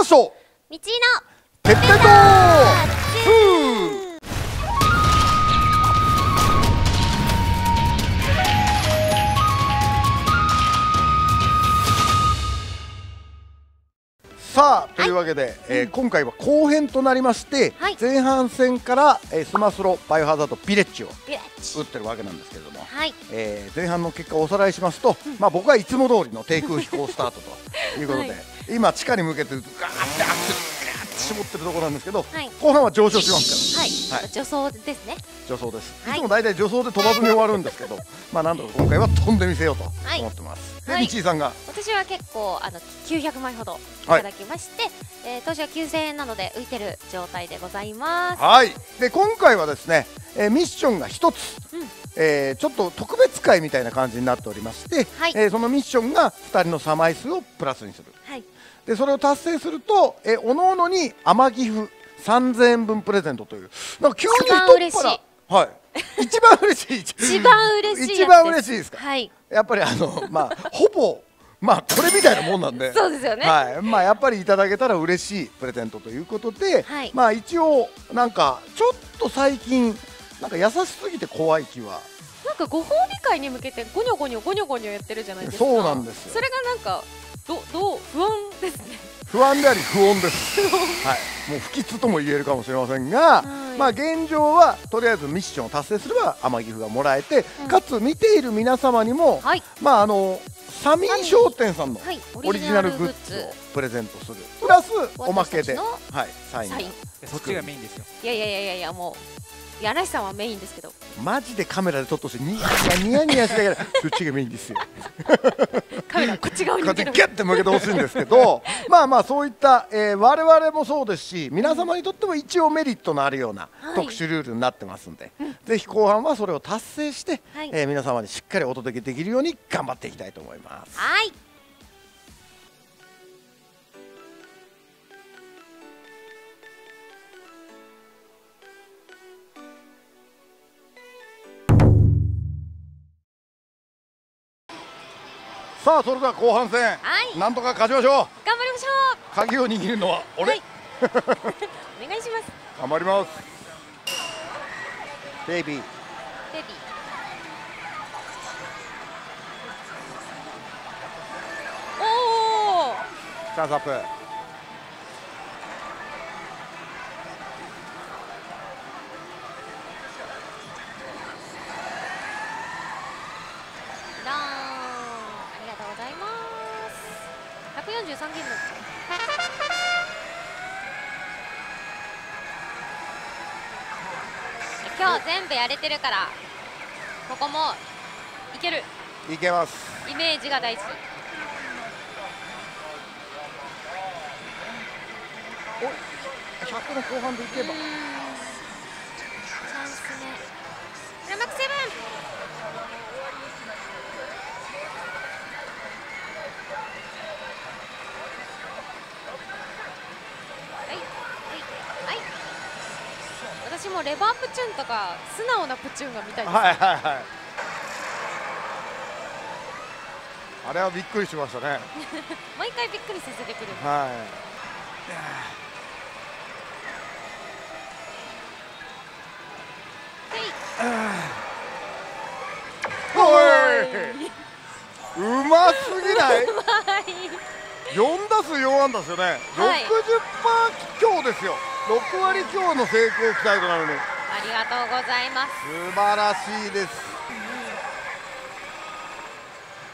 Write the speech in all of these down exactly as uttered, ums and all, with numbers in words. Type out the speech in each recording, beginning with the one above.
マショ道のてっぺとーさあというわけで、はい、えーうん、今回は後編となりまして、はい、前半戦から、えー、スマスロバイオハザードビレッジを打ってるわけなんですけれども、はい、えー、前半の結果をおさらいしますと、うん、まあ僕はいつも通りの低空飛行スタートということで、はい、今地下に向けてガーッてガーッて絞ってるところなんですけど、はい、後半は上昇しますから、はい、はい、助走ですね、助走です、はい、いつも大体助走で飛ばずに終わるんですけどまあなんとか今回は飛んでみせようと思ってます、はい、で、道井さんが私は結構あのきゅうひゃくまいほどいただきまして、はい、えー、当時はきゅうせんえんなので浮いてる状態でございます。はい、で今回はですね、えー、ミッションがひとつ、うん、えー、ちょっと特別会みたいな感じになっておりまして、はい、えー、そのミッションがふたりのサマイスをプラスにする、はい、でそれを達成すると、えおのおのに甘ギフさんぜんえんぶんプレゼントという、なんか急に太っ腹、はい、一番嬉しい一番嬉しい一番嬉しいですか、はい、やっぱりあのまあほぼまあこれみたいなもんなんでそうですよね、はい、まあやっぱりいただけたら嬉しいプレゼントということで、はい、まあ一応なんかちょっと最近なんか優しすぎて怖い気は、なんかご褒美会に向けてゴニョゴニョゴニョゴニョやってるじゃないですか。そうなんですよ。それがなんかどどう不安ですね。不安であり不穏ですはい、もう不吉とも言えるかもしれませんが、はい、まあ現状はとりあえずミッションを達成すれば甘ギフがもらえて、うん、かつ見ている皆様にも、はい、まああのサミー商店さんのオリジナルグッズをプレゼントする、プラスおまけで、はい、サイン、そっちがメインですよ。いやいやいやいや、もう柳井さんはメインですけど、マジでカメラで撮ってほしい、ニヤニヤしながらそっちがメインですよカメラこっち側に向けてギュッて向けてほしいんですけどまあまあそういった、えー、我々もそうですし皆様にとっても一応メリットのあるような特殊ルールになってますんで、はい、ぜひ後半はそれを達成して、はい、えー、皆様にしっかりお届けできるように頑張っていきたいと思います。はい、さあそれでは後半戦、はい、なんとか勝ちましょう。頑張りましょう。鍵を握るのは俺、はい、お願いします。頑張ります。ベイビーベイビー、おおチャンスアップ、ダーン、ひゃくよんじゅうさんゲーム、今日全部やれてるからここもいける、いけます。イメージが大事。おひゃくの後半でいけばチャンスね。クライマックスセブン、私もレバープチューンとか素直なプチューンが見たいです。はいはいはい、あれはびっくりしましたね毎回びっくりさせてくる、はい、うますぎないよんだすうよんあんだですよね、はい、ろくじゅっパーセント 強ですよ。ろくわり強の成功期待となるね。ありがとうございます。素晴らしいです、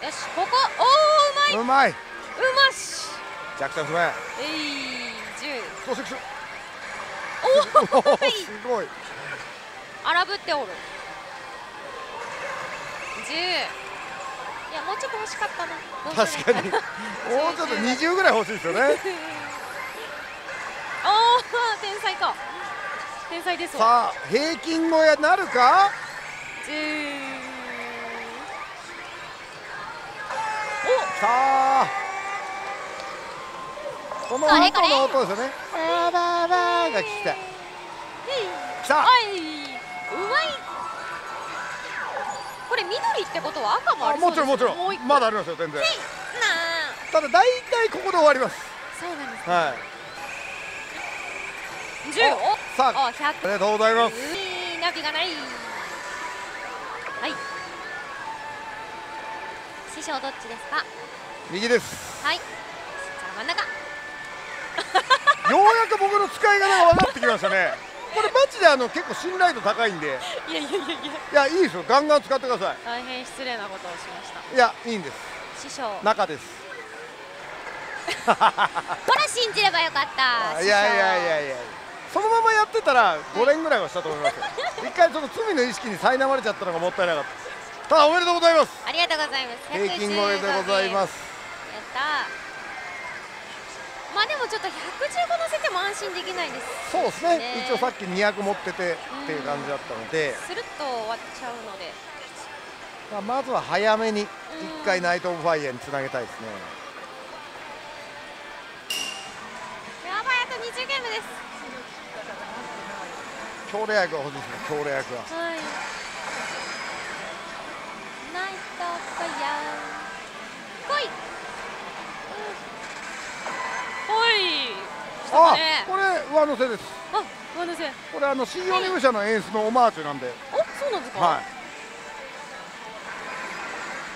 うん、よしここ、おおうまい、うまい、うまし弱点不明、えい、じゅう、おおすごい荒ぶっておる、じゅう、いやもうちょっと欲しかったな。確かにもうちょっとにじゅうぐらい欲しいですよねおお天才か、天才ですわ。さあ平均超えなるか、じゅう、おっ、さあこのあとの音ですよね、バーバーバーが聞きたい。きた、うまい。これ緑ってことは赤もあるそうですね。もちろんもちろんまだありますよ全然。ただ大体ここで終わります。そうなんですね。はい、さあ、ひゃく。ありがとうございます。いいなきがない。はい。師匠どっちですか。右です。はい。真ん中。ようやく僕の使い方が分かってきましたね。これマジであの結構信頼度高いんで。いやいやいやいや。いやいいですよ。ガンガン使ってください。大変失礼なことをしました。いやいいんです。師匠。中です。ほら信じればよかった。いやいやいやいや。そのままやってたらごねんぐらいはしたと思いますよ。一回ちょっと罪の意識に苛まれちゃったのがもったいなかった。ただおめでとうございます。ありがとうございます。平均超えでございます。やった。まあでもちょっとひゃくじゅうご乗せても安心できないです、ね。そうですね。一応さっきにひゃく持っててっていう感じだったので。スルッと終わっちゃうので。まずは早めに一回ナイトオブファイアにつなげたいですね。強烈役は欲しいですね。強烈役は。はい。ナイトファイヤー。来い。うん、はい。あ、これ上乗せです。あ、上乗せ。これあの信用入社の演出のオマージュなんで。お、そうなんですか。はい。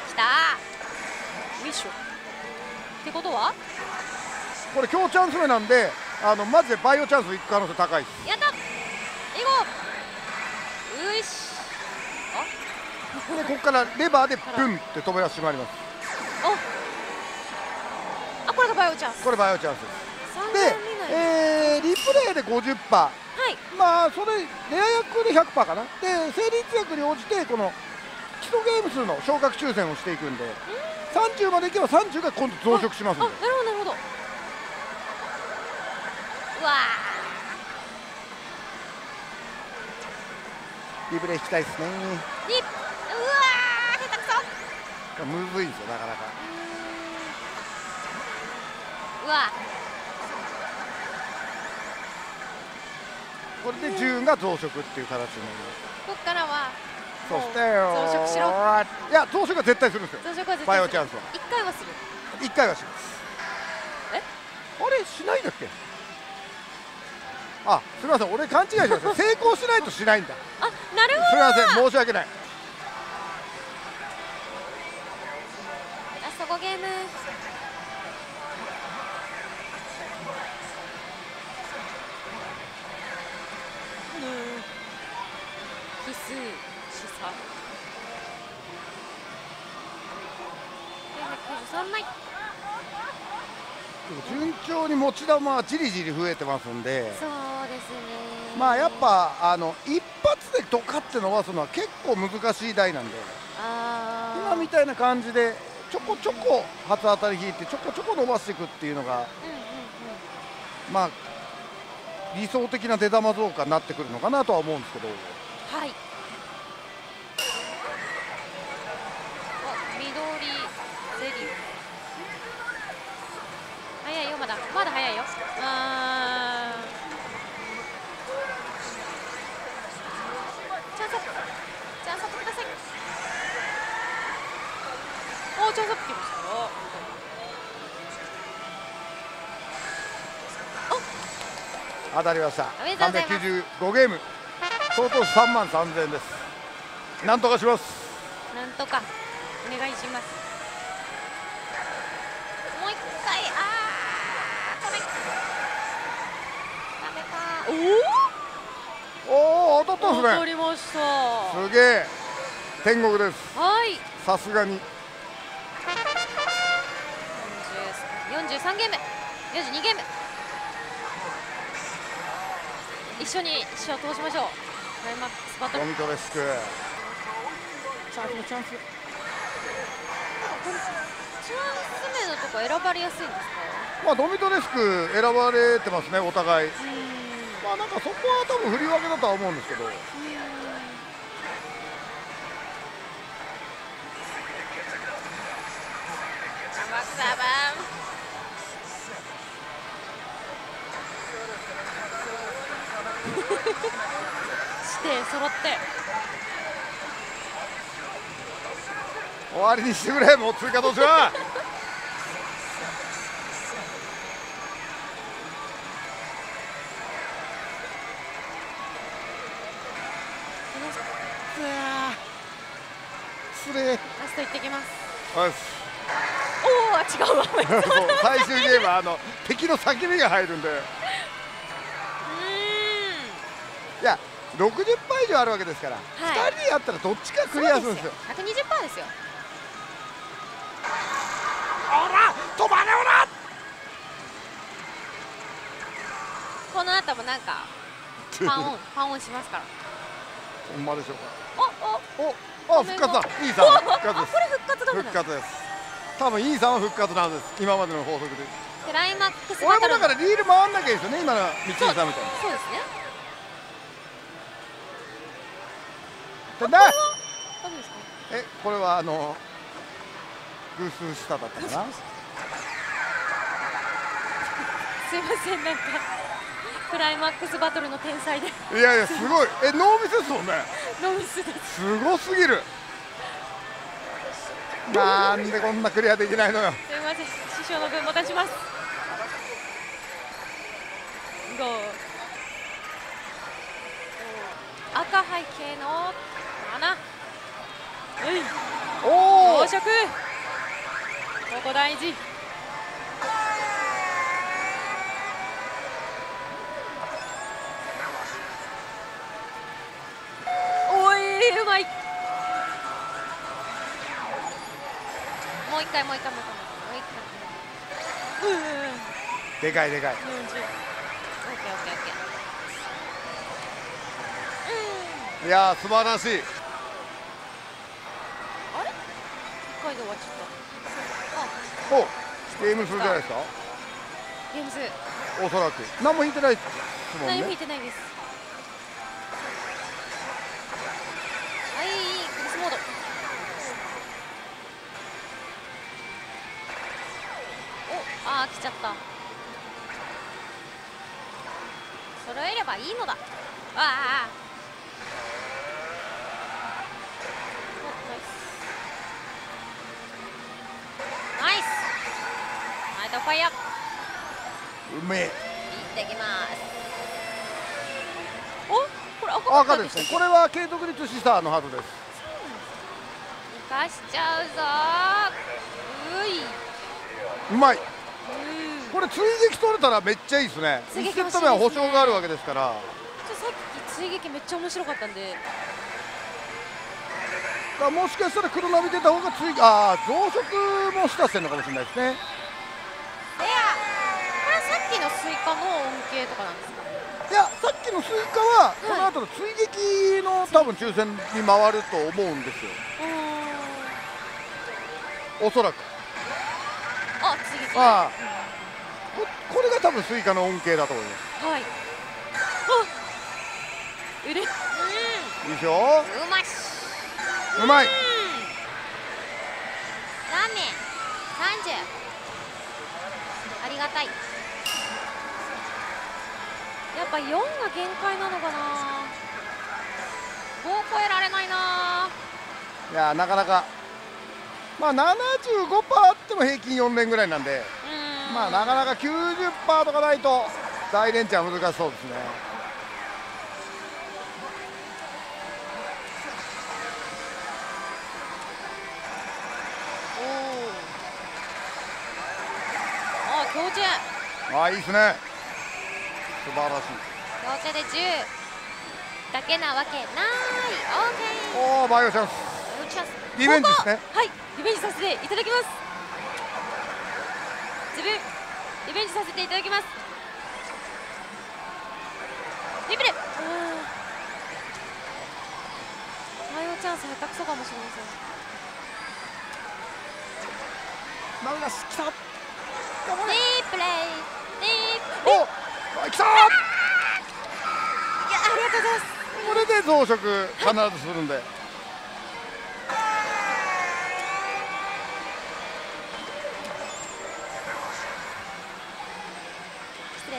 きた。よいしょ。ってことは？これ強チャンス目なんで、あのマジでバイオチャンス行く可能性高いです。やった。行こう。ういし。あ。でここからレバーでブンって飛び出してまいります。あ。あ、これがバイオチャンス。これバイオチャンスです。で、えー、リプレイで ごじゅっパーセント。はい。まあそれレア役で ひゃくパーセント かな。で成立役に応じてこの基礎ゲーム数の昇格抽選をしていくんで、さんじゅうまでいけばさんじゅうが今度増殖しますんで。あ、なるほどなるほど。うわあ。リプレイ引きたいですね。うわあ、下手くそ。むずいんですよ、なかなか。うわあ。これでじゅうが増殖っていう形になります。ここからは。そして。増殖しろ。いや、増殖は絶対するんですよ。増殖は絶対する。バイオチャンスは。一回はする。一回はします。え。あれ、しないんだっけ。あ、すみません、俺勘違いしました。成功しないとしないんだ。あ、なるほど。すみません、申し訳ない。ラストごゲーム。奇数しさ。きゅうひゃくきゅうじゅうさんまい。順調に持ち球はじりじり増えてますんで。そうですね。まあやっぱあの一発でドカって伸ばすのは結構難しい台なんで、今みたいな感じでちょこちょこ初当たり引いてちょこちょこ伸ばしていくっていうのが、まあ理想的な出玉増加になってくるのかなとは思うんですけど。はい。まだまだ早いよ。あー。チャンスアップ。チャンスアップください。おー、チャンスアップきましたよ。お。当たりました。さんびゃくきゅうじゅうごゲーム。総投資さんまんさんぜんえんです。なんとかします。なんとかお願いします。もう一回あー。おお、当たったですね。当たりました。すげえ。天国です。はい。さすがに。四十三ゲーム、四十二ゲーム。一緒に手を通しましょう。ラインマックスバトル。コミトレスク。チャンス、チャンス。チャンス目のとこ選ばれやすいんですか。まあドミトレスク選ばれてますね、お互い。まあなんかそこは多分振り分けだとは思うんですけど。して揃って終わりにしてくれ、もう追加どうしよう。失礼。ラスト行ってきます。おー、違うわ。最終ゲームはあの敵の叫びが入るんで。いや、ろくじゅっパーセント以上あるわけですから、はい、ふたりでやったらどっちかクリアするんですよ。ひゃくにじゅっパーセントですよ。おら、止まれおら。この後もなんかパンオンパンオンしますから。ほんまでしょうか。おおお、あ、復活だ。いいさん復活です。これ復活だ。復活です。多分イーサンは復活なんです。今までの法則でクライマックスバトル。俺もだからリール回んなきゃいいですよね。今のミッチーさんみたいな。そうですね。ただえ、これはあの偶数下だったかな。すいません、なんかクライマックスバトルの天才でいやいや、すごい。え、ノーミスですもんね。ノーミスです。すごすぎる。なんでこんなクリアできないのよ。すみません、師匠の分持たします。ゴー。赤背景のなな。うい。おお。朝食。ここ大事。おい、うまい。もう一回もう一回もう一回もう一回。うん。でかいでかい。四十。オッケーオッケーオッケー。うん。いやー、素晴らしい。あれ？一回で終わっちゃった。お、ゲーム数じゃないですか？ゲーム数。おそらく。何も引いてないですもんね。何も引いてないです。はい、クリスモード。あー、来ちゃった。揃えればいいのだ。あー、ナイスナイス。ナイトファイヤーうめえ。いってきます。お、これ赤かったですね。これは継続率シスターのハードです。生かしちゃうぞ。うい、うまい。これ追撃取れたらめっちゃいいですね。追撃セット目は保証があるわけですから。ちょ、さっき追撃めっちゃ面白かったんで、もしかしたら黒ナビ出た方が追撃、ああ増殖もしたしてるのかもしれないですね。いや、これはさっきのスイカの恩恵とかなんですか。いや、さっきのスイカはこの後の追撃の多分抽選に回ると思うんですよ、おそらく。あ、追撃。ああ、これが多分スイカの恩恵だと思います。はい。うれ、うん。いいでしょ。うまい。うまい。ラーメン三十。ありがたい。やっぱ四が限界なのかな。五を超えられないな。いや、なかなか。まあ七十五パーあっても平均四連ぐらいなんで。まあなかなか きゅうじゅっパーセント とかないと大連チャン難しそうですね。おお、強中。ああ、いいですね。素晴らしい。強中でじゅうだけなわけない。オーケー。おお、バイオチャンス。リベンジですね。はい、リベンジさせていただきます。自分リベンジさせていただきます。リベルマヨチャンス下手くそかもしれません。マウラス来た。リプレイリープレイ。お、来たー。いや、ありがとうございます。これで増殖必ずするんで、はい。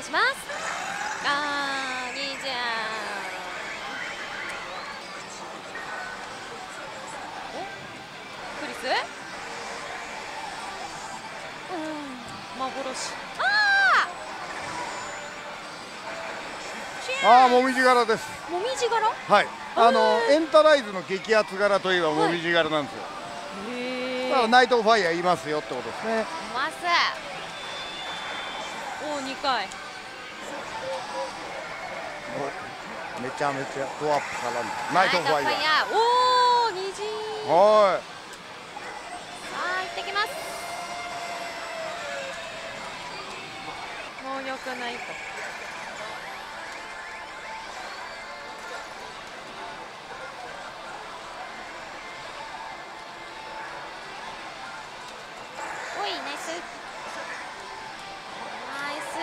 します。あー、にじゃん。え、クリス？うん、幻。あー、あー、もみじ柄です。もみじ柄？はい。あのエンタライズの激アツ柄といえばもみじ柄なんですよ。だからナイトファイヤーいますよってことですね。います。おおにかいめちゃめちゃドアップからナイトファイヤー。おお虹。はい、あー行ってきます。もう良くないと。ナイ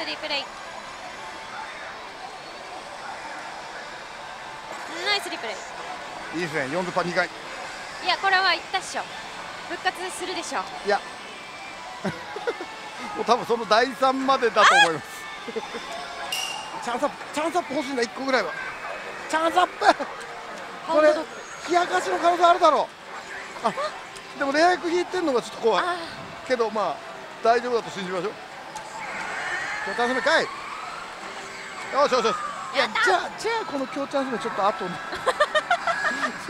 スリプレイ。ナイスリプレイ。いいですね。よん連覇にかい。いやこれはいったっしょ。復活するでしょ。いやもう多分そのだいさんまでだと思います。チャンスアップ、チャンスアップ欲しいんだ。いっこぐらいはチャンスアップこれ冷やかしの可能性あるだろう。あでもレア役引いてるのがちょっと怖いけど、まあ大丈夫だと信じましょう。強チャンス目かい。よしよしよし。いやじゃあじゃあこの強チャンス目ちょっと後にじ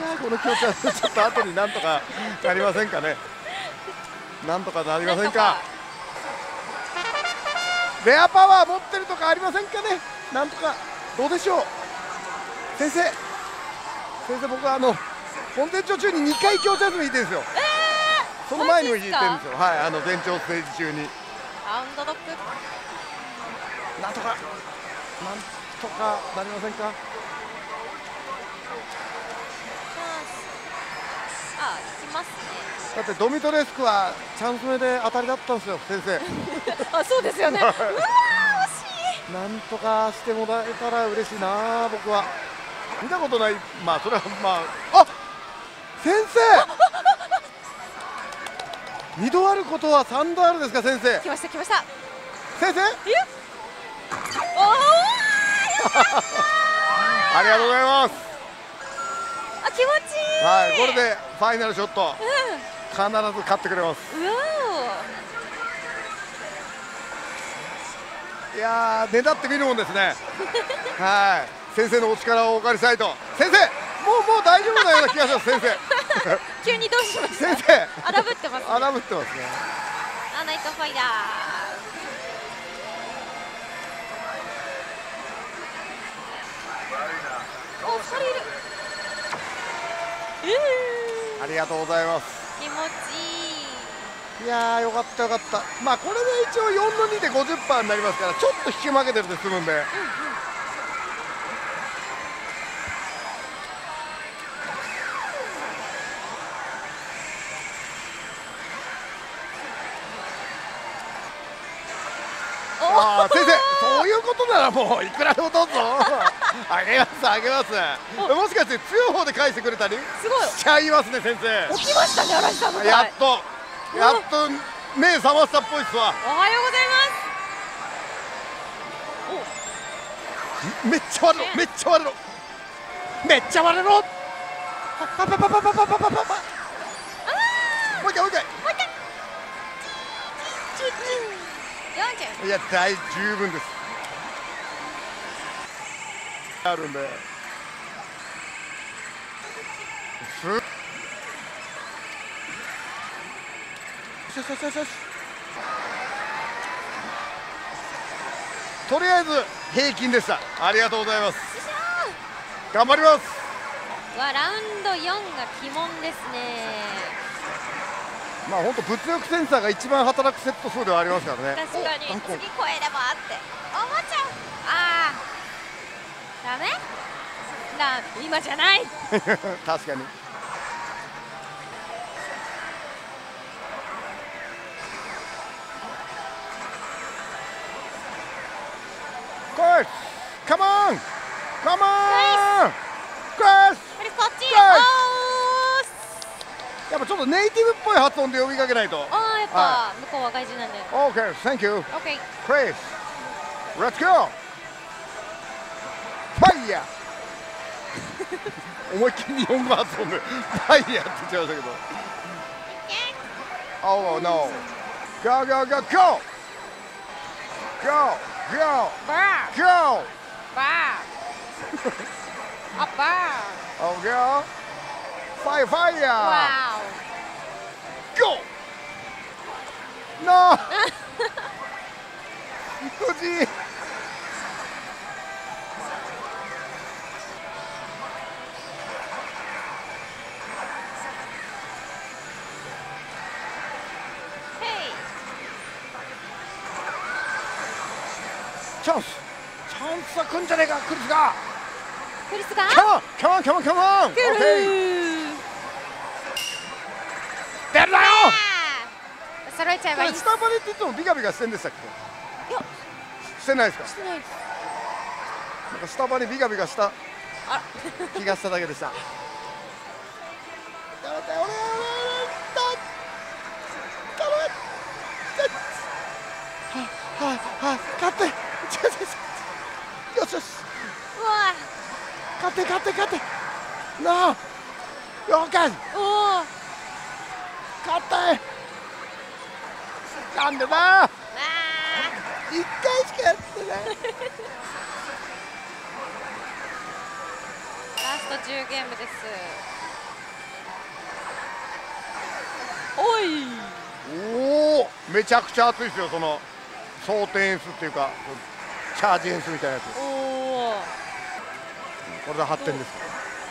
ゃあこの強チャンス目ちょっと後になんとかなりませんかね。なんとかなりませんか。レアパワー持ってるとかありませんかね。なんとかどうでしょう先生。先生僕はあの本前兆中ににかい強チャンス目引いてるんですよ。その前にも引いてるんですよ。はい、あの前兆ステージ中にハンドドッグなんとか、なんとかなりませんか。あ、来ますね。だってドミトレスクはチャンス目で当たりだったんですよ、先生。あ、そうですよね。うわー、惜しい。なんとかしてもらえたら嬉しいな、僕は。見たことない、まあ、それは、まあ、あ。先生。二度あることは三度あるですか、先生。来ました、来ました。先生。おーありがとうございます。あ、気持ちいい。はい、これでファイナルショット、うん、必ず勝ってくれます。いやー、ねだってみるもんですねはい、先生のお力をお借りしたいと。先生、もうもう大丈夫なような気がします先生急にどうしました先生。荒ぶってますね。荒ぶってますね。あ、ナイトファイヤー。ありがとうございます。気持ちいい。いやー、よかったよかった。まあこれで一応よんのにで ごじゅっパーセント になりますから、ちょっと引き負けてるで済むんで、うん、うん、ああ先生そういうことならもういくらでもどうぞあげますあげます。もしかして強い方で返してくれたりしちゃいますね先生。起きましたね、荒井さんの。やっとやっと目覚ましたっぽいっすわ。おはようございます。めっちゃ割れろ、めっちゃ割れろ、めっちゃ割れろ。パパパパパパパパパパ。もう一回もう一回。いや大十分です。あるんで。とりあえず平均でした。ありがとうございます。頑張ります。わ、ラウンドよんが鬼門ですね。まあ本当物欲センサーが一番働くセット数ではありますからね。確かに。次超えればっておもちゃ。ああダメな、今じゃない確かに。ゴイスカモンカモンゴイス。これこっちよ。やっぱちょっとネイティブっぽい発音で呼びかけないと。ああ、やっぱ、はい、向こうは外人なんで。オーケー、サンキュー。オーケー。プレイス。レッツゴー。ファイヤー。思いっきり日本語発音で、ファイヤーって言っちゃいましたけど。オーノー。ゴーゴーゴーゴー。ゴーゴーゴー。バー。ゴー。バー。あ、バー。Oh, girl. Fire, fire. Wow. Go. No. Koji.チャンスチャンスは来るんじゃねえか、クリスがクリスがキャモンキャモンキャモンキャモン、出るなよ。揃えちゃえばいい。スタバレって言ってもビカビカしてんでしたっけ？いや、してないですか？してないです。なんかスタバにビカビカした気がしただけでした。頼むよ、俺頼む。はいはい勝って、よしよしよし、勝て勝て勝て、なあ、よかい、おお、勝て、なんでなあ、一回しかやってない。ラストじゅうゲームです。おい、おお、めちゃくちゃ熱いですよ、その装填演出っていうか。チャージエンスみたいなやつ。これではちてんです。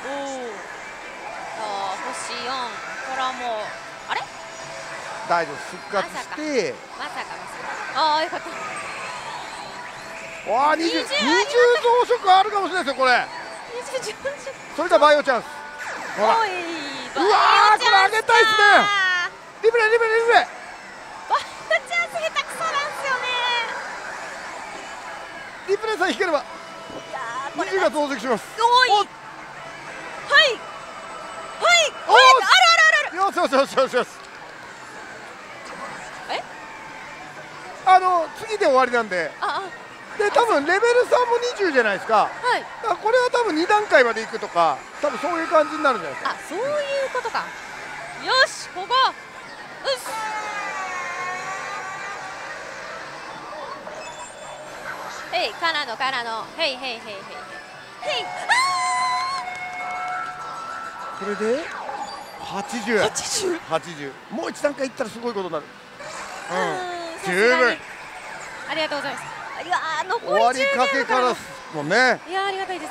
おお、星よん。これはもうあれ？大丈夫、復活して。まさかまさか。ああよかった。わあにじゅう、にじゅう増殖あるかもしれないですよこれ。それじゃバイオチャンス。おい。うわあこれあげたいですね。リブレリブレリブレ。リプレイさえ引ければにじゅうが到着します。おい、はいはいはい、あるあるある、よしよしよしよしよし。え、あの次で終わりなんで、で多分レベルさんもにじゅうじゃないですか。これは多分に段階までいくとか、多分そういう感じになるんじゃないですか。あ、そういうことか。よし、ここうっす。へい、からのからの、へいへいへいへいへい。これで八十。八十。八十。もう一段階いったらすごいことになる。うん。十分。ありがとうございます。いやー、残り終わりかけからもね。いやー、ありがたいです。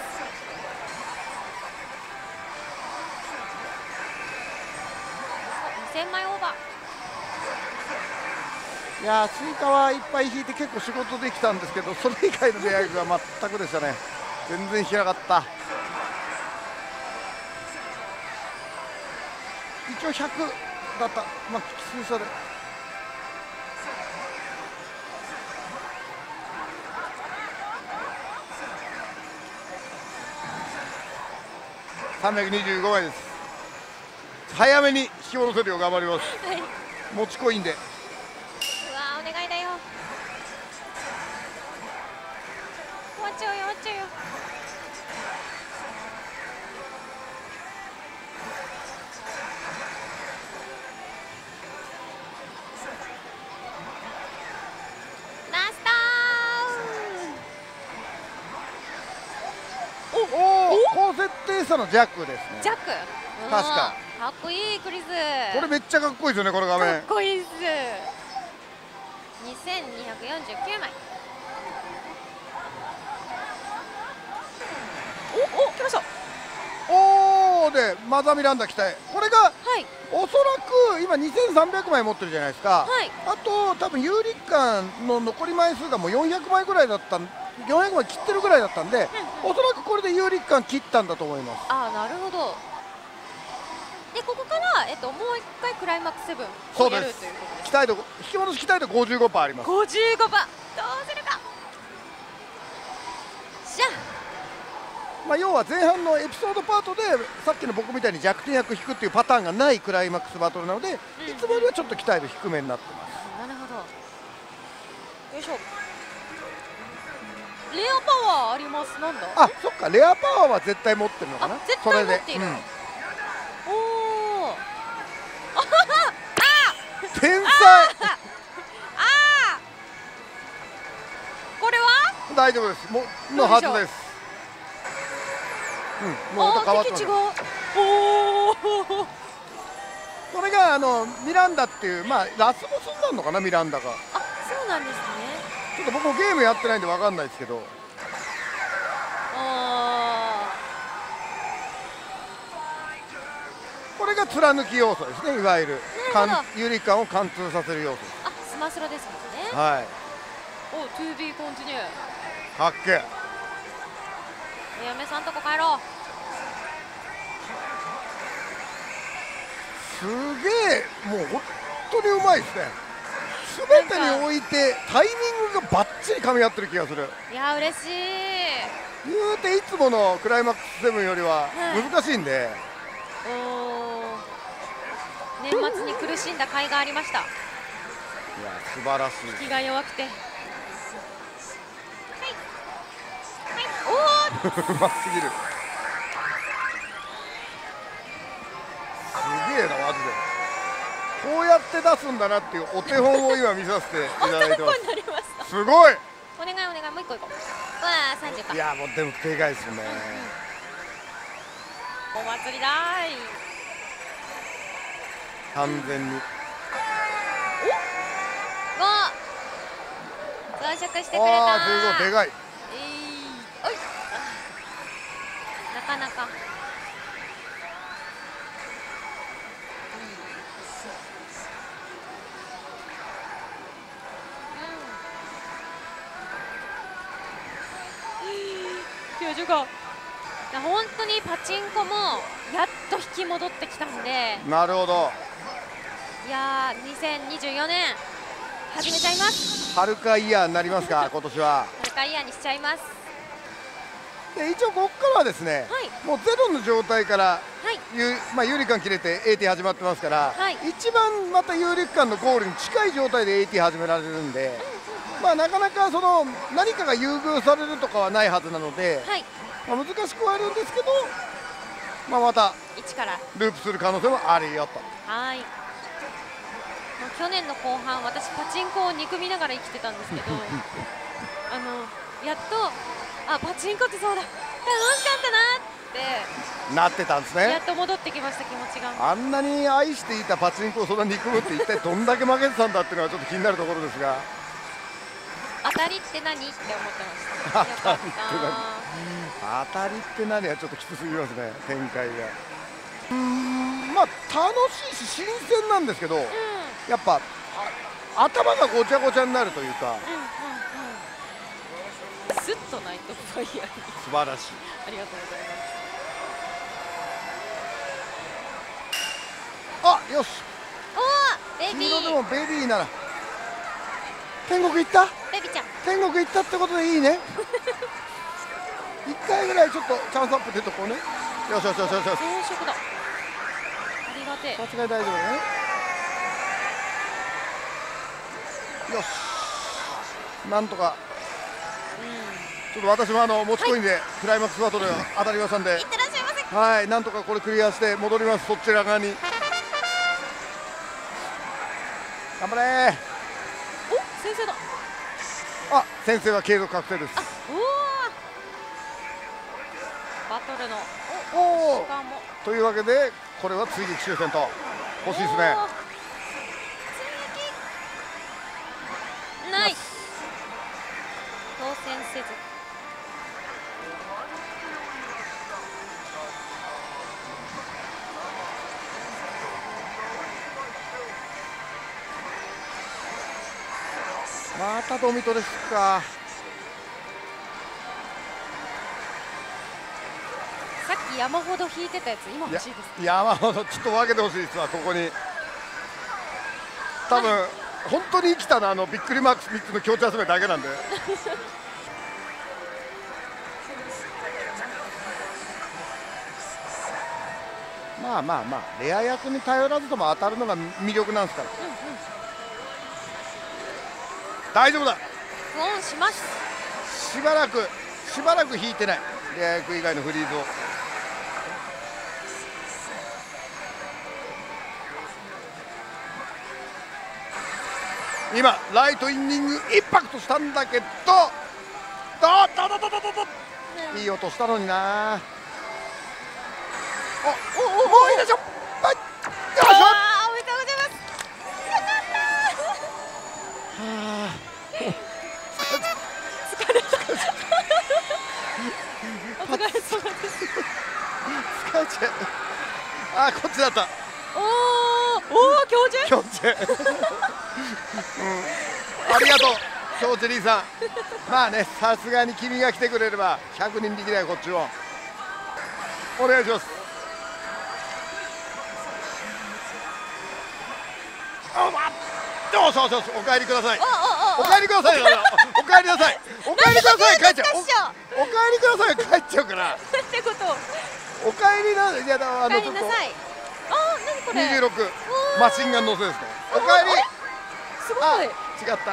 二千枚オーバー。いやー、スイカはいっぱい引いて結構仕事できたんですけど、それ以外の出会いは全くでしたね。全然引けなかった。一応ひゃくだった。まあきつい。それさんびゃくにじゅうごまいです。早めに引き戻せるよう頑張ります、はい、持ちこいんで。お願いだよ。終わっちゃうよ、終わっちゃうよ。ラストー。おお、高設定差のジャックですね。ジャック。確か。かっこいいクリス。これめっちゃかっこいいですよね、この画面。かっこいいっす。にせんにひゃくよんじゅうきゅうまい。おお、来ました。おお、でマザミランダ来たい。これが、はい、おそらく今にせんさんびゃくまい持ってるじゃないですか、はい、あと多分有力感の残り枚数がもうよんひゃくまいぐらいだった、よんひゃくまい切ってるぐらいだったんで、はい、おそらくこれで有力感切ったんだと思います。ああ、なるほど。でここから、えっと、もう一回クライマックスセブンをやるということです。期待度、引き戻し期待度 ごじゅうごパーセント あります。 ごじゅうごパーセント どうするか。じゃあ、まあ要は前半のエピソードパートでさっきの僕みたいに弱点役引くっていうパターンがないクライマックスバトルなので、うん、いつもよりはちょっと期待度低めになってます。なるほど。よいしょ。レアパワーあります。なんだ、あ、そっか、レアパワーは絶対持ってるのかな。絶対持っている。天才。ああ。これは。大丈夫です。もう、のはずです。うん、もう音変わった。敵地がおお。これがあのミランダっていう、まあラスボスになるのかな、ミランダが。あ、そうなんですね。ちょっと僕もゲームやってないんでわかんないですけど。あー、これが貫き要素ですね、いわゆる。ユリカンを貫通させる要素。あ、スマスラですもんね。はい。お、トゥービーコンティニュー。かっけえ。お嫁さんとこ帰ろう。すげえ、もう本当にうまいですね。全てにおいてタイミングがバッチリ噛み合ってる気がする。いやー、嬉しい。言うていつものクライマックスセブンよりは難しいんで、はい、おー、年末に苦しんだ甲斐がありました。いや素晴らしい。引きが弱くて、うますぎる。すげえな、マジで。こうやって出すんだなっていうお手本を今見させていただいてます。すごい。お願いお願い、もう一個いこう。わあ、三十か。いや、もうでもでかいですね。お祭りだーい。完全に。お。わ。増殖してくれた。ああ、すごいでかい。えー、おい。なかなか本当にパチンコもやっと引き戻ってきたんで、なるほど。いやー、にせんにじゅうよねん始めちゃいます。はるかイヤーになりますか今年は。はるかイヤーにしちゃいます。で一応ここからはですね、はい、もうゼロの状態から、はい、ゆまあ、有利感切れて エーティー 始まってますから、はい、一番また有利感のゴールに近い状態で エーティー 始められるんで、まあ、なかなかその何かが優遇されるとかはないはずなので、はい、まあ難しくはあるんですけど、まあ、またループする可能性もあるよと。はい、まあ、去年の後半、私パチンコを憎みながら生きてたんですけどあのやっと、あ、パチンコってそうだ、楽しかったなってなってたんですね。やっと戻ってきました、気持ちが。あんなに愛していたパチンコをそんなに憎むって一体どんだけ負けてたんだっていうのはちょっと気になるところですが当たりって何って思ってました。当たりって何はちょっときつすぎますね、展開が。うーん、まあ楽しいし新鮮なんですけど、うん、やっぱ頭がごちゃごちゃになるというか、うん、ずっとナイトファイヤー。素晴らしい。ありがとうございます。あ、よし。おお、ベビー。でもベビーなら天国行った。ベビーちゃん天国行ったってことでいいねいっかいぐらいちょっとチャンスアップ出とこうね。よしよしよしよしよし。朝食だ。ありがてえ。間違い大丈夫ね。よし、なんとか。ちょっと私もあの持ち込んでクライマックスバトル当たりましたんで、いってらっしゃいませ。はい、なんとかこれクリアして戻ります、そちら側に。頑張れ。お、先生だ。あ、先生は継続確定です。バトルのお時間もというわけで、これは追撃終戦と。欲しいですね。追撃ない、当選せず。またドミトですか。さっき山ほど引いてたやつ、今欲しいです。山ほどちょっと分けてほしいですわ。ここに多分本当に生きたな、あのびっくりマークスみっつの強調集めだけなんでまあまあまあレア役に頼らずとも当たるのが魅力なんですから、うんうん、大丈夫だ。不穏します。しばらくしばらく引いてない、レア役以外のフリーズを。今ライトイニングインパクトしたんだけど、だだだだだだだ、いい音したのにな。お、いいでしょ。あ、こっちだった。おお、教授。教授。ありがとう、教授リーさん。まあね、さすがに君が来てくれれば、百人力だよ、こっちを。お願いします。あ、まあ、どうぞどうぞ、お帰りください。お帰りください。お帰りください。お帰りください、帰っちゃう。お帰りください、帰っちゃうから。ってこと。お帰りなさい。いや、あのちょっとにじゅうろくマシンガンのせいですね。お帰り。すごい。違った。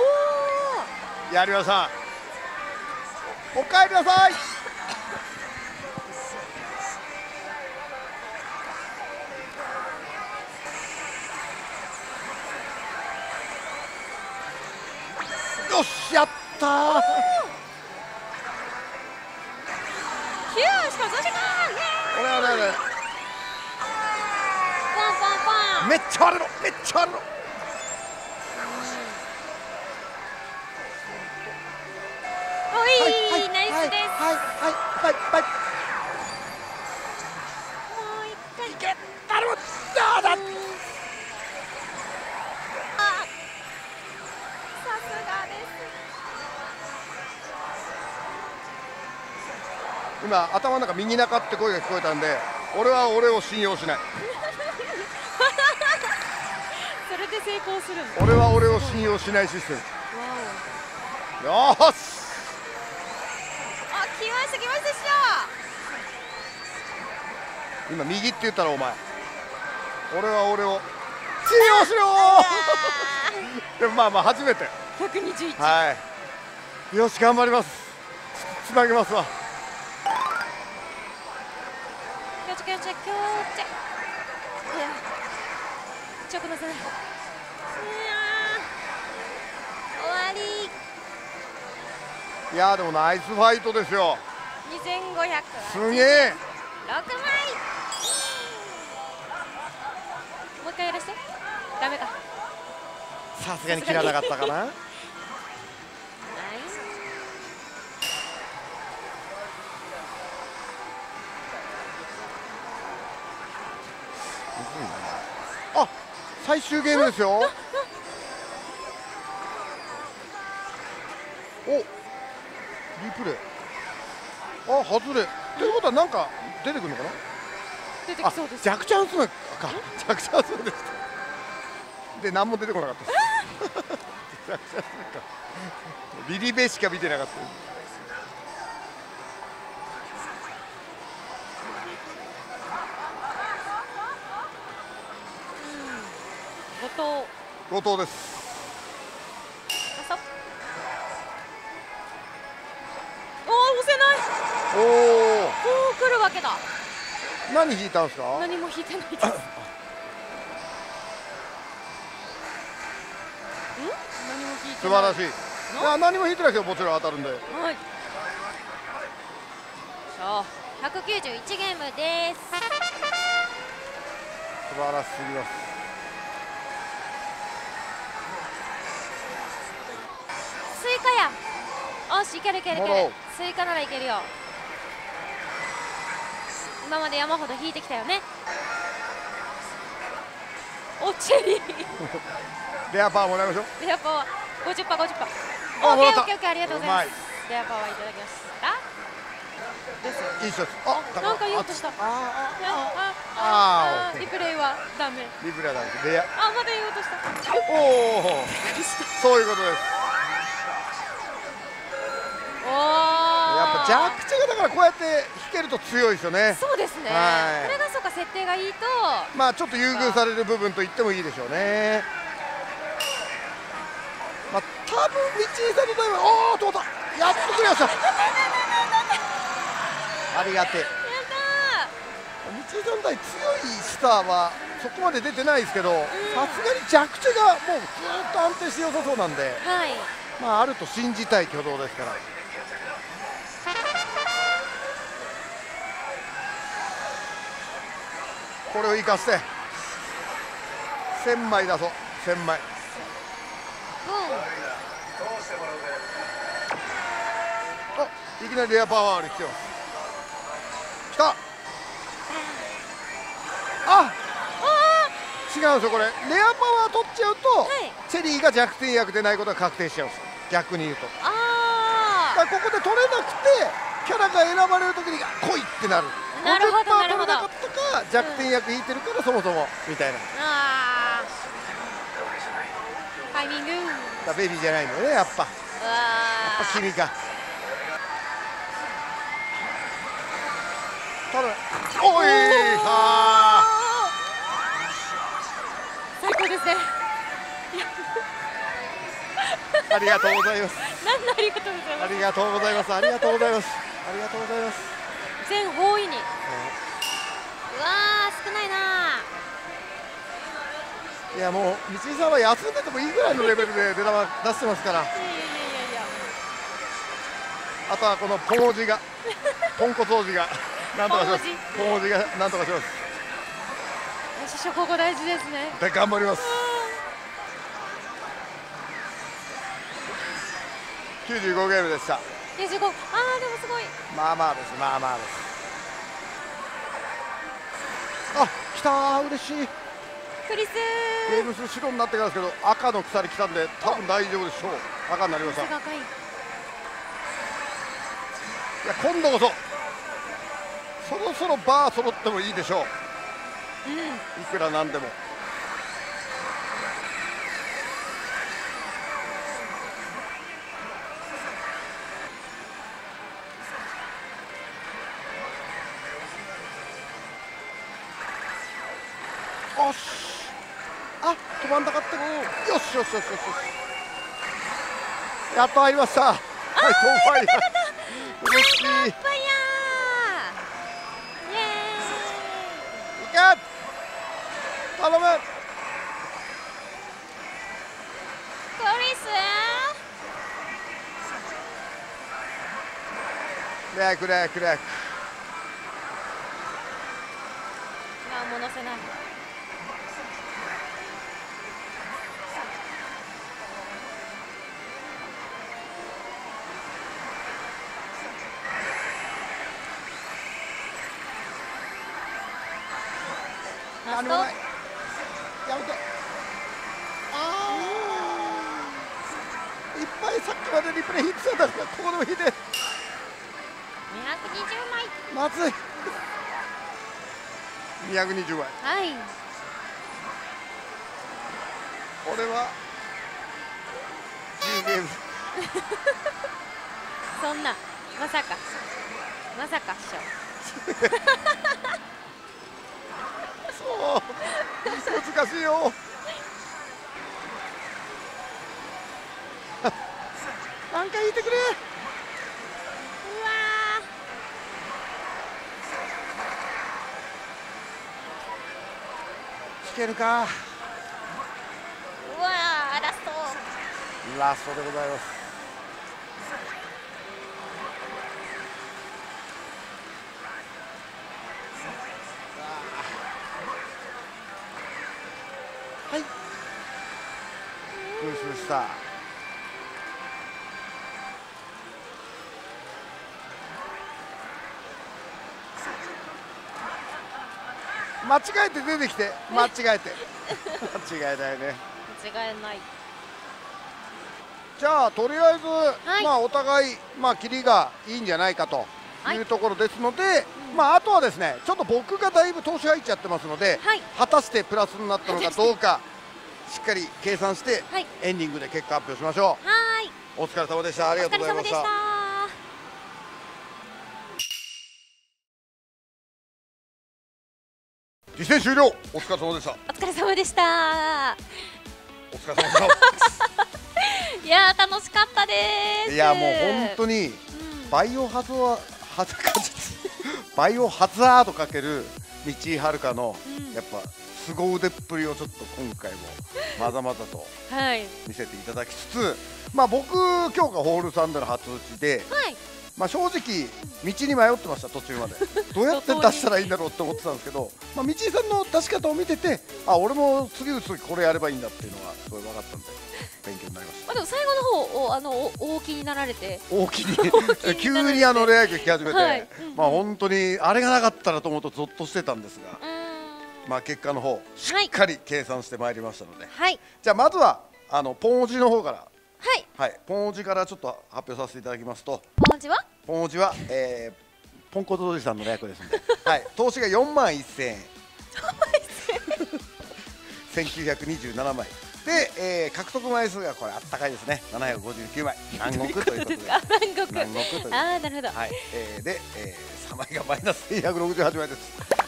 おお。やりました。お帰りなさい。よし、やったー。めっちゃあるの、めっちゃあるの。おい、ナイスです。はいはいはいはい。もう一回。いけ、頼む。ああ、だ。あ、さすがです。今頭の中右中って声が聞こえたんで、俺は俺を信用しない。成功する。俺は俺を信用しないシステム。よーし。あ、来ました来ました師匠。今右って言ったらお前。俺は俺を信用しろー。でもまあまあ初めて。ひゃくにじゅういち。はい。よし頑張ります。つなげますわ。強敵強敵強敵。いや。ちょっと待って。いやー、でもナイスファイトですよ。にせんごひゃく。すげえ。ろくまい。もう一回やらして。ダメか。さすがに切らなかったかな。はい。あ、最終ゲームですよ。お。リプレイ。あ、外れ。ということはなんか出てくるのかな。出てきそうです。弱チャンスか。弱チャンスです。で、何も出てこなかったです。弱チャンスか。リリベしか見てなかったです。後藤。後藤です。おお、来るわけだ。何引いたんですか。何も引いてないです。ん？何も引いてない。素晴らしい。いや、何も引いてないですよ。もちろん当たるんで。はい。さあ、ひゃくきゅうじゅういちゲームです。素晴らしすぎます。スイカや。よし、いけるいけるいける。スイカならいけるよ。今まで山ほど引いてきたよね。おチェリー。レアパーもらいましょう。レアパーは五十パー五十パー。オッケーオッケーオッケー、ありがとうございます。レアパーはいただきました。いいです。あ、なんか言おうとした。ああ、リプレイはダメ。リプレイはダメ。レア。あ、まだ言おうとした。おお。そういうことです。おお。弱地がだからこうやって引けると強いですよね。そうですね。これがそうか、設定がいいと。まあちょっと優遇される部分と言ってもいいでしょうね。まあ多分道井さんのタイム、おお、とった。やっとクリアした。ありがてえ。やった。道井さんのタイム強いスターはそこまで出てないですけど、さすがに弱地がもうずっと安定して良さそうなんで、はい、まああると信じたい挙動ですから。これを生かしてせんまい出そう、せんまい。お、いきなりレアパワーに来てます。きた。あ、違うんですよこれ。レアパワー取っちゃうと、はい、チェリーが弱点役でないことが確定しちゃうんですよ、逆に言うと。あだからここで取れなくてキャラが選ばれるときに「来い!」ってなる。なるほどなるほど。弱点役引いてるから、そもそもみたいな。あタイミングだ。ベビーじゃないのね、やっぱ。やっぱ君か。ただおいはーですね、ありがとうございます。何のありがとうございます。ありがとうございます。ありがとうございます。ありがとうございます。全方位に。うん、うわあ、少ないなー。いや、もう、道井さんは休んでてもいいぐらいのレベルで、出玉出してますから。いやいやいやいや。あとは、このポンおじが。ポンコツおじが。なんとかします。ポンおじが、なんとかします。ここ大事ですね。頑張ります。きゅうじゅうごゲームでした。きゅうじゅうご、ああでもすごい。まあまあです、まあまあです。あ、来たー、嬉しい。クリスー。ゲーム数白になってからですけど、赤の鎖来たんで多分大丈夫でしょう。赤になりました。いや今度こそ。そろそろバー揃ってもいいでしょう。うん、いくらなんでも。よし。あ、止まんなかったの。よしよしよしよしよし。やっと入りました。はい、コンファイア。嬉しい。頼む。クリス。レイクレイクレイク。何も乗せない。何もない。やめて。ああ。いっぱいさっきまでリプレイ引いてたんだから、ここでも引いて。にひゃくにじゅうまい。まずい。にひゃくにじゅうまい。はい。これは。じゅうゲーム。そんな、まさか。まさか、師匠。難しいよ。何回言ってくれ。うわー。聞けるか。うわー、ラスト。ラストでございます。さあ間違えて出てきて、間違えて間違えないね、間違えない。じゃあとりあえず、はい、まあお互いまあキリがいいんじゃないかというところですので、はい、まああとはですね、ちょっと僕がだいぶ投資入っちゃってますので、はい、果たしてプラスになったのかどうかしっかり計算して、はい、エンディングで結果発表しましょう。はい、お疲れ様でした。ありがとうございました。実践終了。お疲れ様でした。お疲れ様でした。お疲れ様でした。いやー楽しかったです。いやもう本当に、うん、バイオハザードバイオハザードかける道井遥の、うん、やっぱ。凄腕っぷりをちょっと今回もまざまざと見せていただきつつ、はい、まあ僕、今日がホールサンダル初打ちで、はい、まあ正直道に迷ってました、途中までどうやって出したらいいんだろうと思ってたんですけど、まあ、道井さんの出し方を見てて、あ、俺も次打つ時これやればいいんだっていうのがすごい分かったんで勉強になりました。まあでも最後の方をあの大きになられて大きに急にあのレア曲聴き始めて、はい、うん、まあ本当にあれがなかったらと思うとゾッとしてたんですが、まあ結果の方しっかり計算してまいりましたので、はい、じゃあまずはあのポンおじの方から。はい、はい、ポンおじからちょっと発表させていただきますと、ポンおじはポンおじは、えー、ポンコツおじさんの役ですのではい、投資がよんまんせんえんせんきゅうひゃくにじゅうななまいで、えー、獲得枚数がこれあったかいですね、ななひゃくごじゅうきゅうまい、南国ということで、南国ということで、あー、なるほど、はい、えー、で、えー、さんまいがマイナスせんひゃくろくじゅうはちまいです。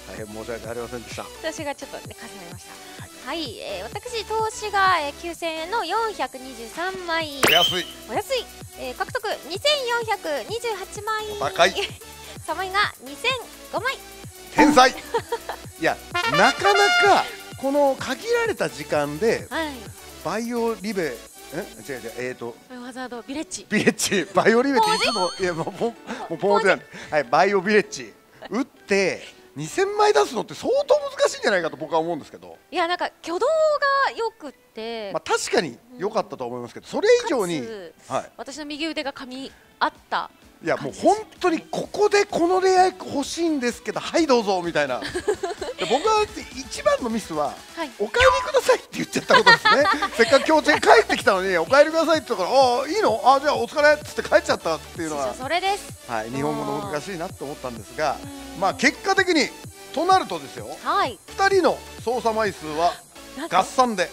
大変申し訳ありませんでした。投資がちょっと、ね、かすめました。はい、えー、私投資が、えー、きゅうせんえんのよんひゃくにじゅうさんまい、お安いお安い、えー、獲得にせんよんひゃくにじゅうはちまい、お高いさんまいがにせんごまい、天才いや、なかなかこの限られた時間で、はい、バイオリベえ違う違うえーとわざわざビレッジビレッジバイオリベっていつもいやもうもうポンってなんで、はい、バイオビレッジ打ってにせんまい出すのって相当難しいんじゃないかと僕は思うんですけど、いやなんか挙動がよくって、まあ、確かに良かったと思いますけど、うん、それ以上に、はい、私の右腕が噛み合ったいやもう本当にここでこのレア欲しいんですけど、はいどうぞみたいな僕は一番のミスは、はい、お帰りくださいって言っちゃったことですねせっかく今日帰ってきたのにお帰りくださいって言ったから、ああいいの、あじゃあお疲れっつって帰っちゃったっていうのは、それです、はい、日本語の難しいなと思ったんですが、まあ結果的にとなるとですよ、はい、ふたりの操作枚数は合算で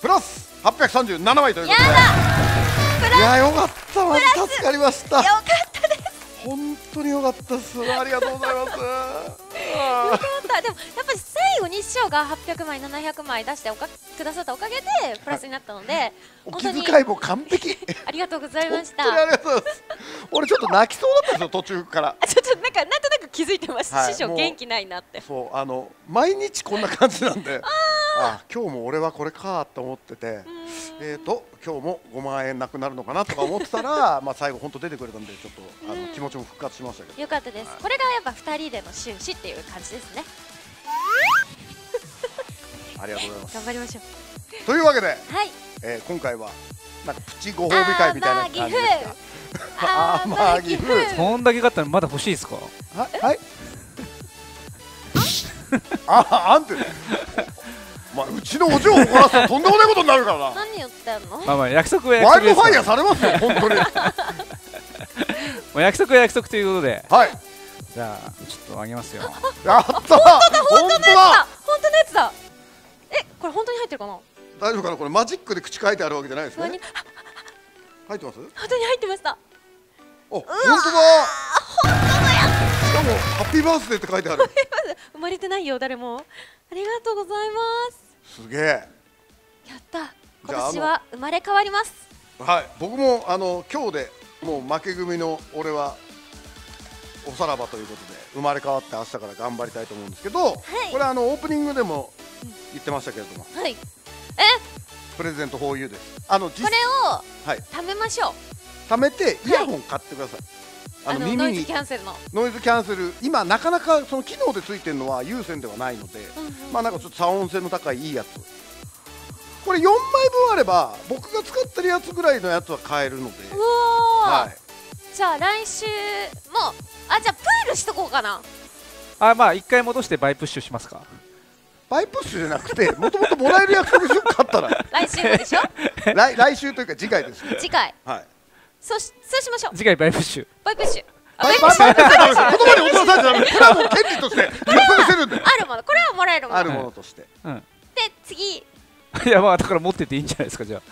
プラスはっぴゃくさんじゅうななまいということで、いやよかった、まず助かりました。よかったです。本当によかったです。ありがとうございます。よかった。でもやっぱり最後に師匠がはっぴゃくまい、ななひゃくまい出しておかくださったおかげでプラスになったので、はい、お気遣いも完璧。ありがとうございました。本当にありがとうございます。俺ちょっと泣きそうだったんですよ途中から。ちょっとなんかなんとなく気づいてました。はい、師匠元気ないなって。そうあの毎日こんな感じなんで。あ、今日も俺はこれかと思ってて、えーと今日もごまんえんなくなるのかなとか思ってたらまあ最後本当出てくれたんでちょっとあの気持ちも復活しましたけど、よかったです、はい、これがやっぱふたりでの終始っていう感じですねありがとうございます、頑張りましょうというわけで、はい、えー、今回はなんかプチご褒美会みたいな感じですか。アーマーギフそんだけ買ったらまだ欲しいですか。は、はいあ、あんてねまあ、うちのお嬢を怒らせたらとんでもないことになるからな。何言ってんの。まあまあ約束は約束です。ワイルドファイヤーされますよ本当に。もう約束は約束ということで。はい。じゃあちょっとあげますよ。やった。本当だ本当のやつだ。本当のやつだ。え、これ本当に入ってるかな。大丈夫かな、これマジックで口書いてあるわけじゃないですね。入ってます。本当に入ってました。お、本当だ。本当のやつ。しかもハッピーバースデーって書いてある。生まれてないよ誰も。ありがとうございます。すげえ。やった。今年は生まれ変わります。はい、僕もあの今日でもう負け組の俺はおさらばということで生まれ変わって明日から頑張りたいと思うんですけど、はい、これあのオープニングでも言ってましたけれども、はい、え、プレゼントフォーユーです。あのこれを貯めましょう。貯めてイヤホン買ってください。はい、あのノイズキャンセルのノイズキャンセル今なかなかその機能でついてるのは有線ではないので、うん、まあなんかちょっと騒音性の高いいいやつ、これよんまいぶんあれば僕が使ってるやつぐらいのやつは買えるので、じゃあ来週もあじゃあプールしとこうかなあ、まあいっかい戻してバイプッシュしますか。バイプッシュじゃなくてもともともらえる約束書買ったら来週でしょ来, 来週というか次回ですよ、ね、次回、はい、そうし、そうしましょう。次回バイプッシュ。バイプッシュ。バイプッシュ。言葉に落とさないと。これはもう権利として。これはあるもの。これはもらえるもの。あるものとして。で次。いやまあだから持ってていいんじゃないですかじゃあ。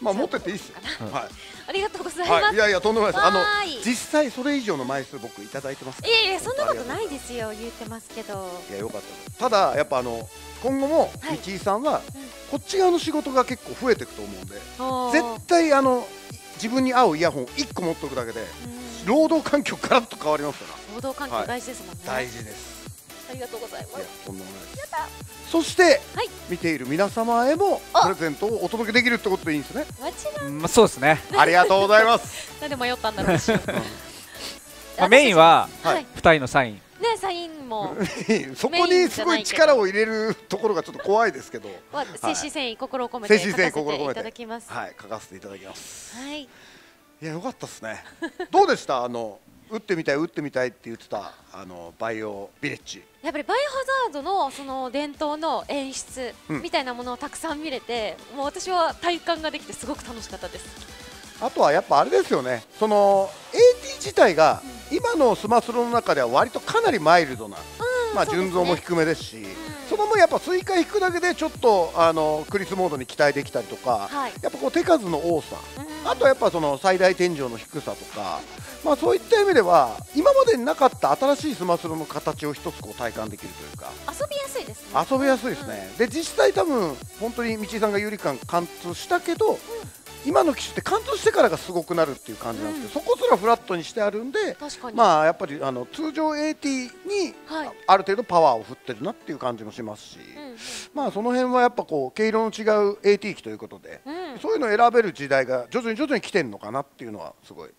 まあ持ってていいっすよ。はい。ありがとうございます。いやいやとんでもないです。あの実際それ以上の枚数僕いただいてます。いやいやそんなことないですよ言ってますけど。いや良かった。ただやっぱあの今後も道井さんはこっち側の仕事が結構増えていくと思うんで絶対あの。自分に合うイヤホンいっこ持っておくだけで労働環境ガラッと変わりますから、労働環境大事ですもんね、はい、大事です。ありがとうございます。いやとんでもないです。やった。そして、はい、見ている皆様へもプレゼントをお届けできるってことでいいんですね。間違いない、まあ、そうですね。ありがとうございます。なんで迷ったんだろう。メインはふたりのサイン。ね、サインもそこにすごい力を入れるところがちょっと怖いですけど、精神誠意心を込めて書かせていただきます。はい、書かせていただきます。はい。いや、良かったですね。どうでしたあの打ってみたい打ってみたいって言ってたあのバイオビレッジ。やっぱりバイオハザードのその伝統の演出みたいなものをたくさん見れて、もう私は体感ができてすごく楽しかったです。あとはやっぱあれですよね、その エーティー 自体が今のスマスロの中では割とかなりマイルドな、まあ純増も低めですし、その分やっぱ追加引くだけでちょっとあのクリスモードに期待できたりとか、やっぱこう手数の多さ、あとはやっぱその最大天井の低さとか、まあそういった意味では今までになかった新しいスマスロの形を一つこう体感できるというか、遊びやすいですね。遊びやすいですね。で実際多分本当に道井さんが有利感貫通したけど、今の機種って貫通してからがすごくなるっていう感じなんですけど、うん、そこすらフラットにしてあるんで、まあやっぱりあの通常 エーティー にある程度パワーを振ってるなっていう感じもしますし、うん、うん、まあその辺はやっぱこう毛色の違う エーティー 機ということで、うん、そういうのを選べる時代が徐々に徐々に来てるのかなっていうのはすごい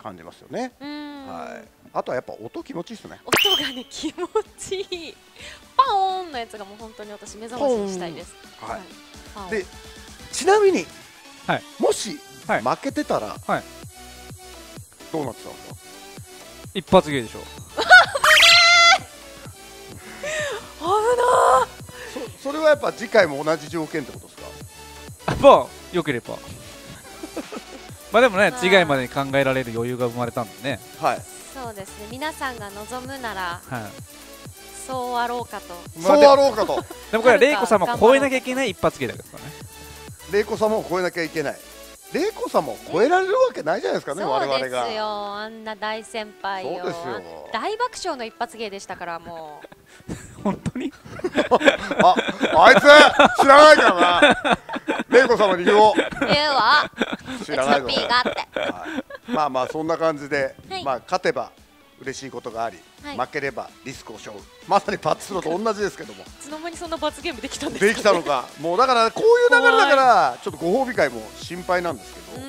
感じますよね。はい、あとはやっぱ音気持ちいいですね。音がね気持ちいい。パオーンのやつがもう本当に私目覚ましにしたいです。はい。でちなみに。はい、もし、はい、負けてたら、はい、どうなってたんですか。一発芸でしょ。危ない。そ, それはやっぱ次回も同じ条件ってことですか。あ、まあ良ければ。まあでもね、次回までに考えられる余裕が生まれたんでね。はい。そうですね。皆さんが望むなら。はい。そうあろうかと。そうあろうかと。でもこれは玲子様を超えなきゃいけない一発芸だからね。玲子様を超えなきゃいけない。玲子様を超えられるわけないじゃないですかね、我々が。そうですよ、あんな大先輩よ。大爆笑の一発芸でしたから、もう。本当に。あ、あいつ、知らないからな。玲子様に言おう。言うわ。知らないぞ。まあまあ、そんな感じで、まあ、勝てば。嬉しいことがあり、はい、負ければリスクを背負う、まさにパッツスロと同じですけども、いつの間にそんな罰ゲームできたんですか、ね、できたのか、もうだからこういう流れだから、ちょっとご褒美会も心配なんですけど、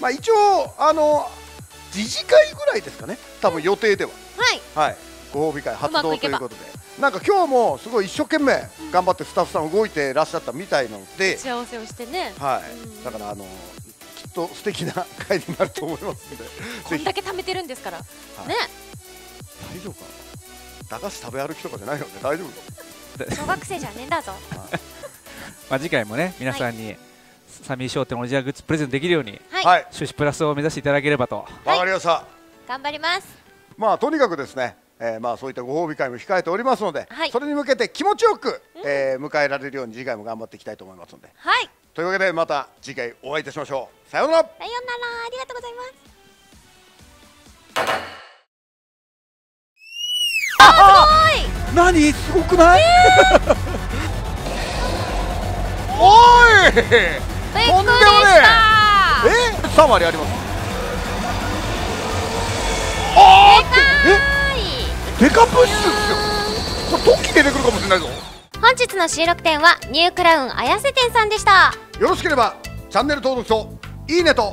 まあ一応、あの次次会ぐらいですかね、多分予定では、はい、はい、ご褒美会発動ということで、なんか今日もすごい一生懸命頑張ってスタッフさん、動いてらっしゃったみたいなので、打ち合わせをしてね。はい、だからあのと素敵な回になると思いますので、こんだけ貯めてるんですから、ね。大丈夫かな。駄菓子食べ歩きとかじゃないよね。大丈夫。小学生じゃねえんだぞ。まあ次回もね、皆さんにサミー商店オリジナルグッズプレゼントできるように、はい、終始プラスを目指していただければと。わかりました。頑張ります。まあとにかくですね、まあそういったご褒美会も控えておりますので、それに向けて気持ちよく迎えられるように次回も頑張っていきたいと思いますので。はい。というわけでまた次回お会いいたしましょう。さようなら。さようなら。ありがとうございます。あー、すごい。何？すごくない？えー、おい。とんでもねえ。え？さん割あります。あー、でかい。デカプッシュですよ。これ時出てくるかもしれないぞ。本日の収録店はニュークラウン綾瀬店さんでした。よろしければチャンネル登録といいねと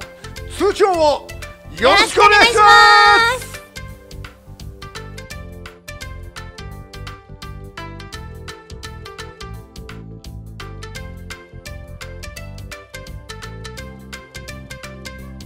通知音をよろしくお願いします。